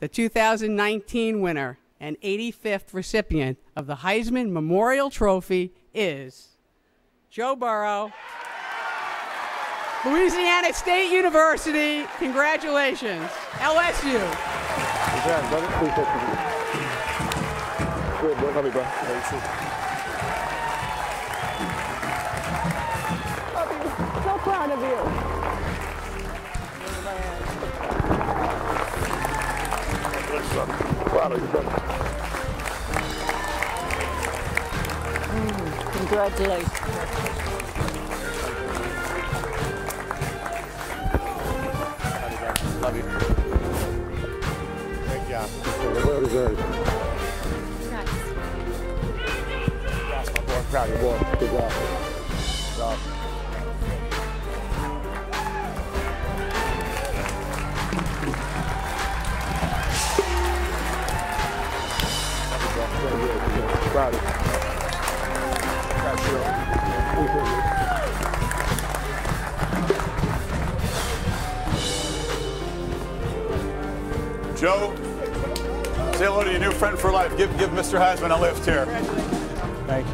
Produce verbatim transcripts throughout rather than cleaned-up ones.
the two thousand nineteen winner and eighty-fifth recipient of the Heisman Memorial Trophy is Joe Burrow, Louisiana State University. Congratulations, L S U. Congrats, brother. Appreciate you. Good, brother. Love you, bro. Love you, too. So proud of you. Listen, proud of you, brother. Mm, congratulations. Love you. Great job. Well deserved. Nice. Yes, my boy. Proud of you, boy. Good job. Good job. Proud of you. Proud of you. Joe, say hello to your new friend for life. Give, give Mister Heisman a lift here. Thank you.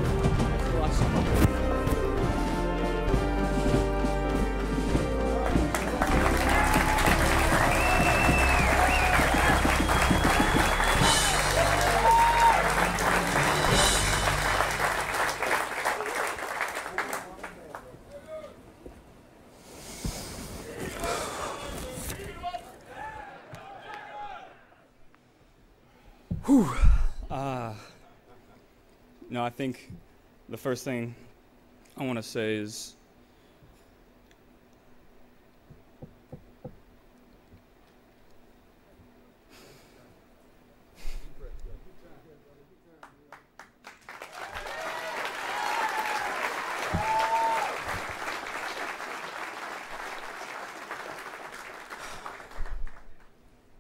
I think the first thing I want to say is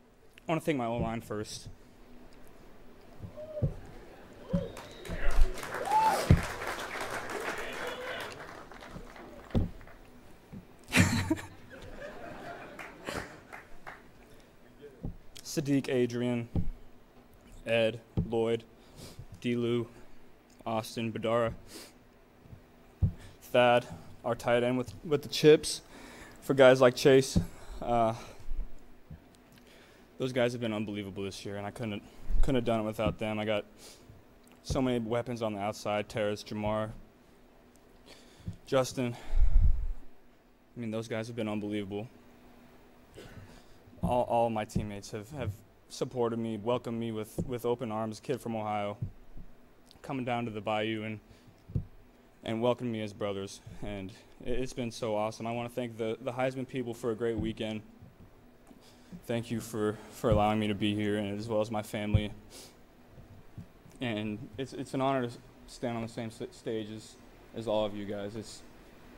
I want to thank my old line first. Sadiq, Adrian, Ed, Lloyd, D-Lou, Austin, Badara, Thad, our tight end with, with the chips, for guys like Chase. Uh, those guys have been unbelievable this year, and I couldn't, couldn't have done it without them. I got so many weapons on the outside, Terrace, Jamar, Justin. I mean, those guys have been unbelievable. All, all my teammates have, have supported me, welcomed me with, with open arms. Kid from Ohio, coming down to the bayou and and welcomed me as brothers. And it's been so awesome. I want to thank the, the Heisman people for a great weekend. Thank you for, for allowing me to be here, and as well as my family. And it's it's an honor to stand on the same stage as, as all of you guys. It's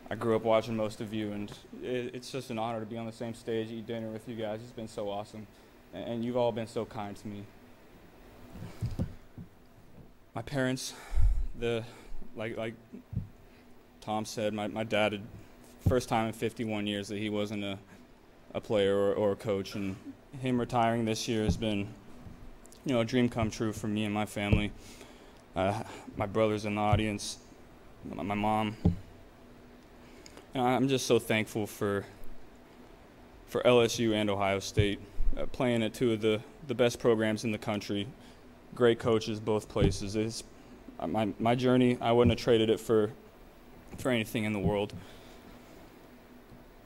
I grew up watching most of you, and it, it's just an honor to be on the same stage, eat dinner with you guys. It's been so awesome, and, and you've all been so kind to me. My parents, the like like Tom said, my, my dad had first time in fifty-one years that he wasn't a, a player or, or a coach, and him retiring this year has been, you know, a dream come true for me and my family. Uh, my brothers in the audience, my, my mom. I'm just so thankful for for L S U and Ohio State, uh, playing at two of the, the best programs in the country, great coaches both places. It's, my, my journey, I wouldn't have traded it for for anything in the world.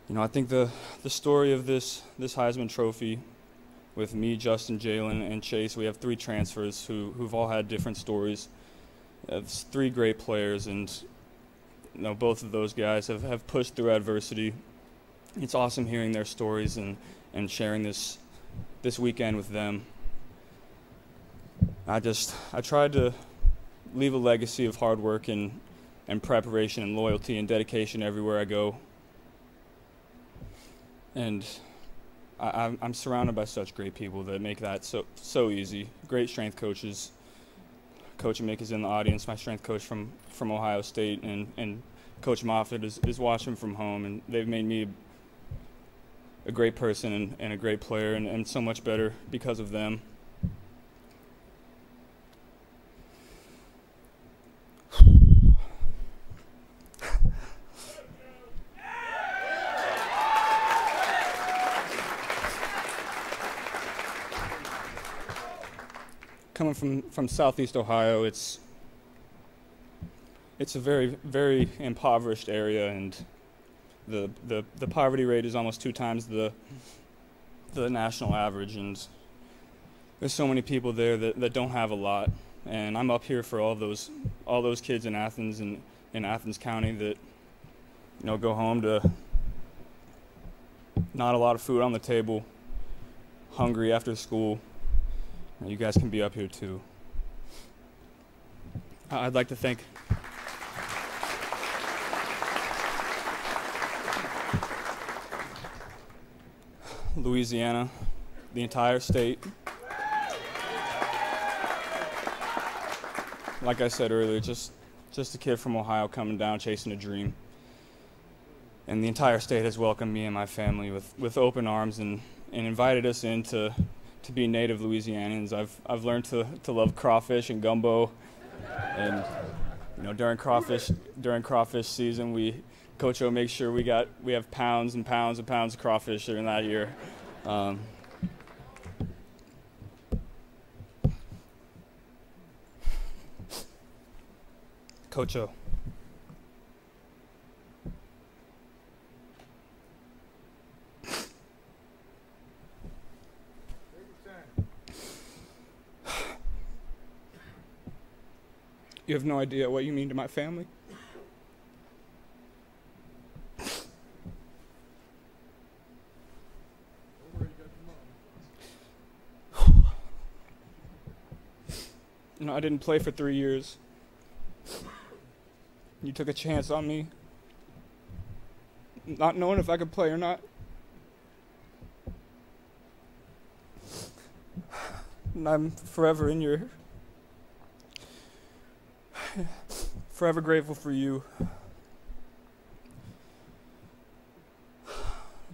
You know, I think the, the story of this, this Heisman Trophy with me, Justin, Jalen, and Chase, we have three transfers who, who've all had different stories. It's three great players, and you know, both of those guys have, have pushed through adversity. It's awesome hearing their stories and, and sharing this this weekend with them. I just I tried to leave a legacy of hard work and, and preparation and loyalty and dedication everywhere I go. And I, I'm, I'm surrounded by such great people that make that so so easy. Great strength coaches. Coach Mick is in the audience, my strength coach from, from Ohio State, and, and Coach Moffitt is, is watching from home, and they've made me a, a great person and, and a great player, and, and so much better because of them. Coming from, from Southeast Ohio, it's it's a very, very impoverished area, and the, the the poverty rate is almost two times the the national average, and there's so many people there that, that don't have a lot. And I'm up here for all those all those kids in Athens and in Athens County that, you know, go home to not a lot of food on the table, hungry after school. You guys can be up here too. I'd like to thank Louisiana, the entire state. Like I said earlier, just, just a kid from Ohio coming down chasing a dream. And the entire state has welcomed me and my family with, with open arms and, and invited us in to to be native Louisianans. I've I've learned to, to love crawfish and gumbo, and you know during crawfish during crawfish season, we Coach O makes sure we got we have pounds and pounds and pounds of crawfish during that year. Um, Coach O. You have no idea what you mean to my family. You know, I didn't play for three years. You took a chance on me, not knowing if I could play or not. And I'm forever in your... forever grateful for you.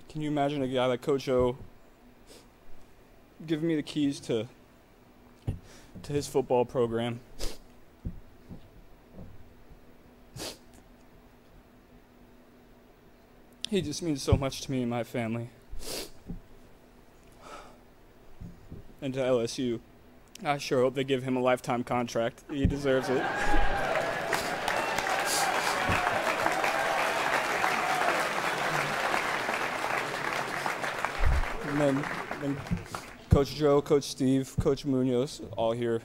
Can you imagine a guy like Coach O giving me the keys to to his football program? He just means so much to me and my family. And to L S U. I sure hope they give him a lifetime contract. He deserves it. And then, then Coach Joe, Coach Steve, Coach Munoz, all here.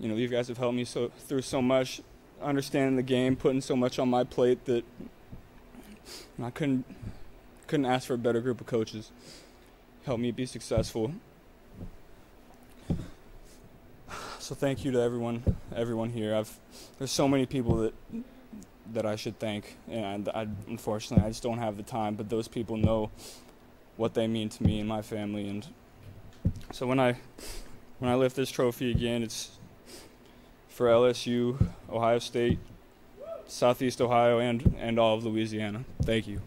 You know, you guys have helped me so through so much, understanding the game, putting so much on my plate that I couldn't couldn't ask for a better group of coaches. Helped me be successful. So thank you to everyone, everyone here. I've there's so many people that that I should thank, and I, unfortunately I just don't have the time. But those people know what they mean to me and my family, and so when I when I lift this trophy again, it's for L S U, Ohio State, Southeast Ohio, and and all of Louisiana. Thank you.